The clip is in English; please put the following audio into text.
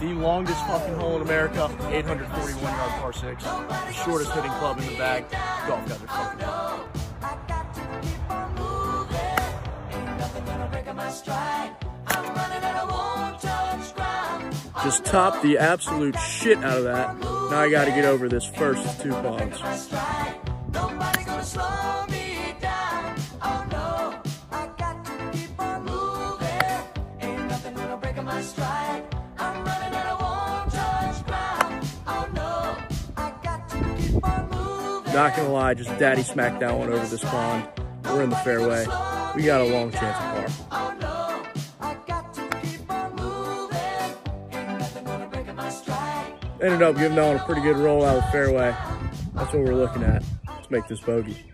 The longest fucking hole in America, 841-yard par 6. The shortest hitting club in the bag. Golf got their fucking out. Just topped the absolute shit out of that. Now I gotta get over this first 2 bombs. Not gonna lie, just daddy smacked that one over this pond. We're in the fairway. We got a long chance of par. Ended up giving that one a pretty good roll out of the fairway. That's what we're looking at. Let's make this bogey.